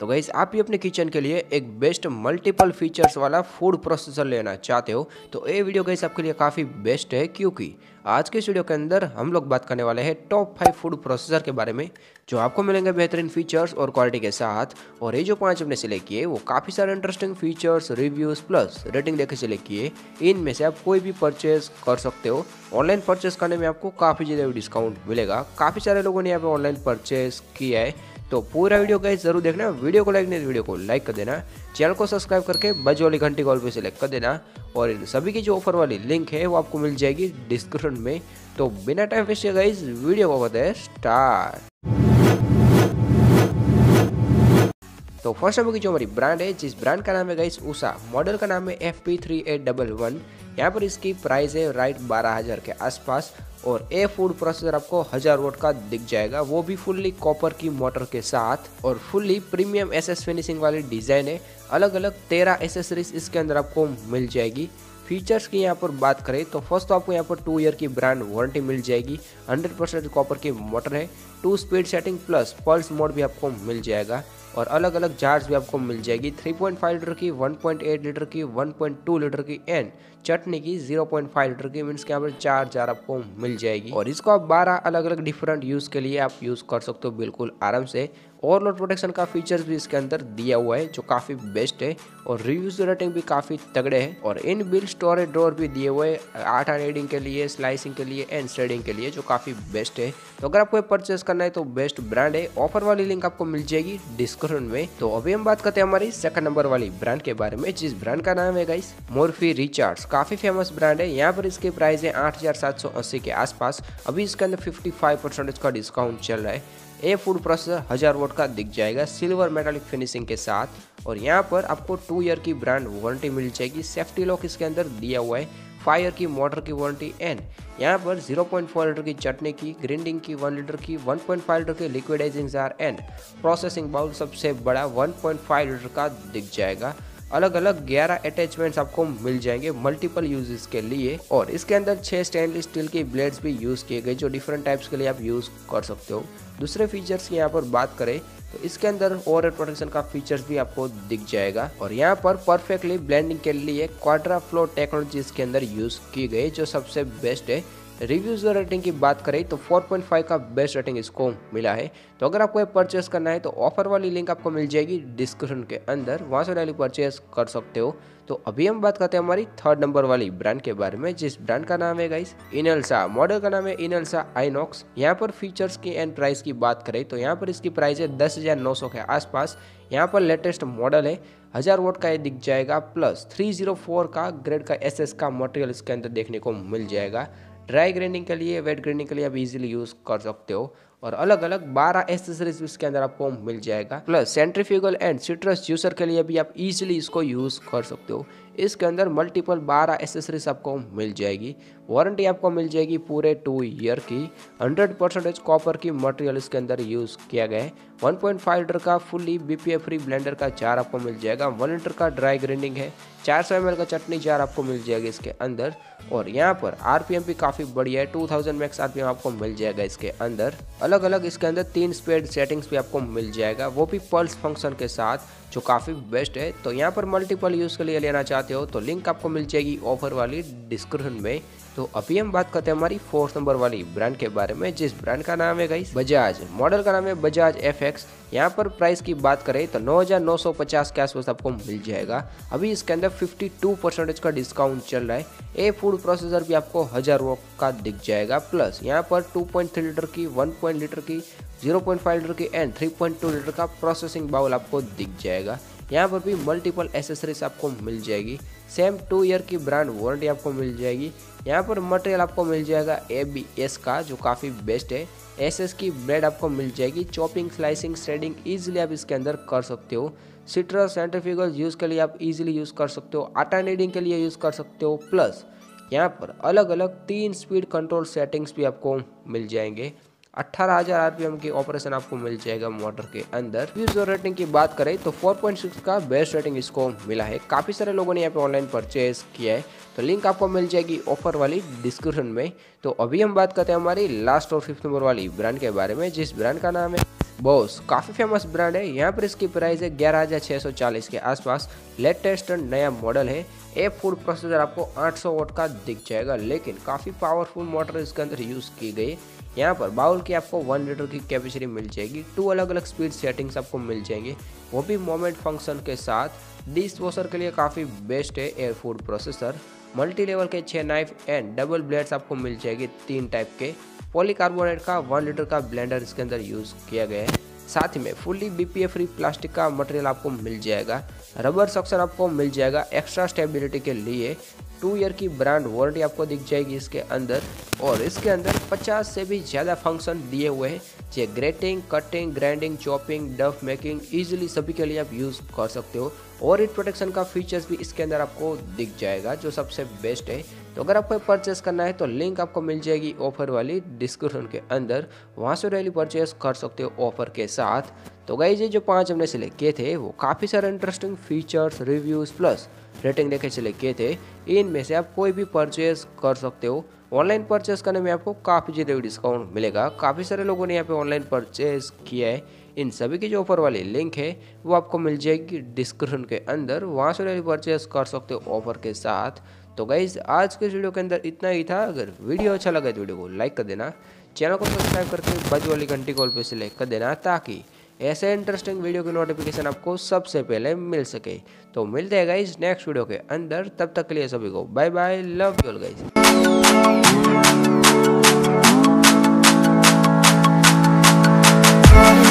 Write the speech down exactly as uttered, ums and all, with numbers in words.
तो गाइस आप भी अपने किचन के लिए एक बेस्ट मल्टीपल फीचर्स वाला फूड प्रोसेसर लेना चाहते हो तो ये वीडियो गाइस आपके लिए काफ़ी बेस्ट है, क्योंकि आज के वीडियो के अंदर हम लोग बात करने वाले हैं टॉप फाइव फूड प्रोसेसर के बारे में, जो आपको मिलेंगे बेहतरीन फीचर्स और क्वालिटी के साथ। और ये जो पाँच हमने सिलेक्ट किए वो काफ़ी सारे interesting features, reviews plus rating देख के सिलेक्ट किए। इनमें से आप कोई भी परचेज कर सकते हो। ऑनलाइन परचेज करने में आपको काफ़ी ज़्यादा डिस्काउंट मिलेगा। काफ़ी सारे लोगों ने यहाँ पर ऑनलाइन परचेज किया है, तो पूरा वीडियो गाइस जरूर देखना। वीडियो को लाइक नहीं तो वीडियो को लाइक कर देना, चैनल को सब्सक्राइब करके बज वाली घंटी कॉल पे सेलेक्ट कर देना। और इन सभी की जो ऑफर वाली लिंक है वो आपको मिल जाएगी डिस्क्रिप्शन में। तो बिना टाइम वेस्ट किए गाइस वीडियो को करते हैं स्टार्ट। तो फर्स्ट नंबर की जो हमारी ब्रांड है, जिस ब्रांड का नाम है गाइस उषा, मॉडल का नाम है F P three eight one one. यहाँ पर इसकी प्राइस है राइट बारह हज़ार के आसपास। और ए फूड प्रोसेसर आपको हज़ार वोट का दिख जाएगा, वो भी फुल्ली कॉपर की मोटर के साथ। और फुल्ली प्रीमियम एसएस फिनिशिंग वाली डिज़ाइन है। अलग अलग तेरह एसेसरीज इसके अंदर आपको मिल जाएगी। फीचर्स की यहाँ पर बात करें तो फर्स्ट तो आपको यहाँ पर टू ईयर की ब्रांड वारंटी मिल जाएगी। हंड्रेड परसेंट कॉपर की मोटर है। Two speed setting plus pulse mode भी आपको मिल जाएगा और अलग अलग जार्स भी आपको मिल जाएगी। थ्री पॉइंट फाइव लीटर की, वन पॉइंट एट लीटर की, वन पॉइंट टू लीटर की एंड चटनी की ज़ीरो पॉइंट फाइव लीटर की, मीन्स के यहाँ पर चार जार आपको मिल जाएगी। और इसको आप बारह अलग अलग डिफरेंट यूज़ के लिए आप यूज़ कर सकते हो बिल्कुल आराम से। ओवरलोड प्रोटेक्शन का फीचर्स भी इसके अंदर दिया हुआ है जो काफ़ी बेस्ट है। और रिव्यूज रेटिंग भी काफ़ी तगड़े है। और इन बिल्ट स्टोरेज ड्रॉअर भी दिए हुए हैं आटा रेडिंग के लिए, स्लाइसिंग के लिए एंड शेडिंग के लिए, जो काफ़ी बेस्ट है। तो अगर आपको परचेस करना है तो बेस्ट ब्रांड है। ऑफर वाली लिंक आपको मिल जाएगी डिस्क्रिप्शन में। तो अभी हम बात करते हैं हमारी सेकंड नंबर वाली ब्रांड के बारे में, जिस ब्रांड का नाम है गाइस मॉर्फी रिचार्ड्स। काफ़ी फेमस ब्रांड है। यहाँ पर इसके प्राइस है आठ हज़ार सात सौ अस्सी के आसपास। अभी इसके अंदर फिफ्टी फाइव परसेंटेज का डिस्काउंट चल रहा है। ए फूड प्रोसेसर हज़ार वोट का दिख जाएगा सिल्वर मेटालिक फिनिशिंग के साथ। और यहाँ पर आपको टू ईयर की ब्रांड वारंटी मिल जाएगी। सेफ्टी लॉक इसके अंदर दिया हुआ है। फाइव ईयर की मोटर की वारंटी एंड यहाँ पर ज़ीरो पॉइंट फोर लीटर की चटनी की, ग्राइंडिंग की वन लीटर की, वन पॉइंट फाइव लीटर के liquidizing jar and processing bowl सबसे बड़ा वन पॉइंट फाइव लीटर का दिख जाएगा। अलग अलग ग्यारह अटैचमेंट्स आपको मिल जाएंगे मल्टीपल यूजेस के लिए। और इसके अंदर छह स्टेनलेस स्टील की ब्लेड्स भी यूज़ किए गए जो डिफरेंट टाइप्स के लिए आप यूज़ कर सकते हो। दूसरे फीचर्स की यहाँ पर बात करें तो इसके अंदर ओवरहेड प्रोटेक्शन का फीचर्स भी आपको दिख जाएगा। और यहाँ पर परफेक्टली ब्लेंडिंग के लिए क्वाड्रा फ्लो टेक्नोलॉजी इसके अंदर यूज़ की गई जो सबसे बेस्ट है। रिव्यूज और रेटिंग की बात करें तो फोर पॉइंट फाइव का बेस्ट रेटिंग इसको मिला है। तो अगर आपको ये परचेस करना है तो ऑफर वाली लिंक आपको मिल जाएगी डिस्क्रिप्शन के अंदर, वहाँ से डायरेक्टली परचेस कर सकते हो। तो अभी हम बात करते हैं हमारी थर्ड नंबर वाली ब्रांड के बारे में, जिस ब्रांड का नाम है गाइस इनल्सा। मॉडल का नाम है इनल्सा आइनॉक्स। यहाँ पर फीचर्स की एंड प्राइस की बात करें तो यहाँ पर इसकी प्राइस है दस हज़ार नौ सौ के आसपास। यहाँ पर लेटेस्ट मॉडल है। हज़ार वोट का ये दिख जाएगा प्लस थ्री जीरो फोर का ग्रेड का एस एस का मटेरियल इसके अंदर देखने को मिल जाएगा। ड्राई ग्राइंडिंग के लिए, वेट ग्राइंडिंग के लिए आप इजीली यूज़ कर सकते हो। और अलग अलग बारह एसेसरीज इसके अंदर आपको मिल जाएगा। Plus centrifugal and citrus juicer के लिए भी आप इजीली इसको यूज़ कर सकते हो। इसके अंदर मल्टीपल बारह एसेसरीज आपको मिल जाएगी। वारंटी आपको मिल जाएगी पूरे टू ईयर की। हंड्रेड परसेंटेज कॉपर की मटेरियल इसके अंदर यूज़ किया गया है। वन पॉइंट फाइव लीटर का फुली बीपीए फ्री ब्लेंडर का जार आपको मिल जाएगा। वन लीटर का ड्राई ग्राइंडिंग है। चार सौ एम एल का चटनी जार आपको मिल जाएगा इसके अंदर। और यहाँ पर आर पी एम भी काफ़ी बढ़िया है। Two thousand max R P M आपको मिल जाएगा इसके अंदर। अलग अलग इसके अंदर तीन स्पीड सेटिंग्स भी आपको मिल जाएगा, वो भी पल्स फंक्शन के साथ, जो काफ़ी बेस्ट है। तो यहाँ पर मल्टीपल यूज़ के लिए लेना चाहते हो तो लिंक आपको मिल जाएगी ऑफर वाली डिस्क्रिप्शन में। तो अभी हम बात करते हैं हमारी फोर्थ नंबर वाली ब्रांड के बारे में, जिस ब्रांड का नाम है गाइस बजाज। मॉडल का नाम है बजाज एफ एक्स। यहाँ पर प्राइस की बात करें तो नौ हज़ार नौ सौ पचास के आसपास आपको मिल जाएगा। अभी इसके अंदर बावन परसेंटेज का डिस्काउंट चल रहा है। ए फूड प्रोसेसर भी आपको हज़ार वॉट का दिख जाएगा। प्लस यहाँ पर टू पॉइंट थ्री लीटर की, वन पॉइंट लीटर की, ज़ीरो पॉइंट फाइव लीटर की and three point two litre का प्रोसेसिंग बाउल आपको दिख जाएगा। यहाँ पर भी मल्टीपल एसेसरीज आपको मिल जाएगी। सेम टू ईयर की ब्रांड वारंटी आपको मिल जाएगी। यहाँ पर मटेरियल आपको मिल जाएगा ए बी एस का जो काफ़ी बेस्ट है। एस एस की ब्लेड आपको मिल जाएगी। चॉपिंग, स्लाइसिंग, शेडिंग ईजिली आप इसके अंदर कर सकते हो। सिट्रस सेंट्रीफ्यूगल यूज़ के लिए आप इजीली यूज़ कर सकते हो। आटा नीडिंग के लिए यूज़ कर सकते हो। प्लस यहाँ पर अलग अलग तीन स्पीड कंट्रोल सेटिंग्स भी आपको मिल जाएंगे। अट्ठारह हज़ार आर पी एम की ऑपरेशन आपको मिल जाएगा मोटर के अंदर। यूजर रेटिंग की बात करें तो फोर पॉइंट सिक्स का बेस्ट रेटिंग इसको मिला है। काफ़ी सारे लोगों ने यहाँ पे ऑनलाइन परचेज किया है तो लिंक आपको मिल जाएगी ऑफर वाली डिस्क्रिप्शन में। तो अभी हम बात करते हैं हमारी लास्ट और फिफ्थ नंबर वाली ब्रांड के बारे में, जिस ब्रांड का नाम है बॉस काफ़ी फेमस ब्रांड है। यहाँ पर इसकी प्राइस है ग्यारह हज़ार छः सौ चालीस के आसपास। लेटेस्ट नया मॉडल है। ए फूड प्रोसेसर आपको आठ सौ वोट का दिख जाएगा, लेकिन काफ़ी पावरफुल मोटर इसके अंदर यूज़ की गई। यहाँ पर बाउल की आपको वन लीटर की कैपेसिटी मिल जाएगी। टू अलग अलग स्पीड सेटिंग्स आपको मिल जाएंगे, वो भी मोमेंट फंक्शन के साथ। डिश वॉशर के लिए काफ़ी बेस्ट है a food processor. Multi level के छः नाइफ एंड डबल ब्लेड्स आपको मिल जाएगी, तीन टाइप के। पॉलीकार्बोनेट का वन लीटर का ब्लेंडर इसके अंदर यूज़ किया गया है। साथ में फुल्ली बीपीए फ्री प्लास्टिक का मटेरियल आपको मिल जाएगा। रबर सक्शन आपको मिल जाएगा एक्स्ट्रा स्टेबिलिटी के लिए। टू ईयर की ब्रांड वारंटी आपको दिख जाएगी इसके अंदर। और इसके अंदर पचास से भी ज़्यादा फंक्शन दिए हुए हैं, जो grating, cutting, grinding, chopping, dough making easily सभी के लिए आप यूज़ कर सकते हो। और हीट प्रोटेक्शन का फीचर्स भी इसके अंदर आपको दिख जाएगा, जो सबसे बेस्ट है। तो अगर आपको परचेस करना है तो लिंक आपको मिल जाएगी ऑफर वाली डिस्क्रिप्शन के अंदर, वहाँ से डेली परचेस कर सकते हो ऑफर के साथ। तो गाइस ये जो पांच हमने सिलेक्ट किए थे वो काफ़ी सारे interesting features, reviews plus rating देखे सिलेक्ट किए थे। इनमें से आप कोई भी परचेस कर सकते हो। ऑनलाइन परचेस करने में आपको काफ़ी ज़्यादा डिस्काउंट मिलेगा। काफ़ी सारे लोगों ने यहाँ पे ऑनलाइन परचेस किया है। इन सभी की जो ऑफर वाली लिंक है वो आपको मिल जाएगी डिस्क्रिप्शन के अंदर, वहाँ से डेली परचेस कर सकते हो ऑफर के साथ। तो गाइज आज के वीडियो के अंदर इतना ही था। अगर वीडियो अच्छा लगा तो वीडियो को लाइक कर देना, चैनल को सब्सक्राइब करके बाजू वाली घंटी कॉल पर सिलेक्ट कर देना, ताकि ऐसे इंटरेस्टिंग वीडियो की नोटिफिकेशन आपको सबसे पहले मिल सके। तो मिलते हैं गाइज नेक्स्ट वीडियो के अंदर, तब तक के लिए सभी को bye bye, love you all guys.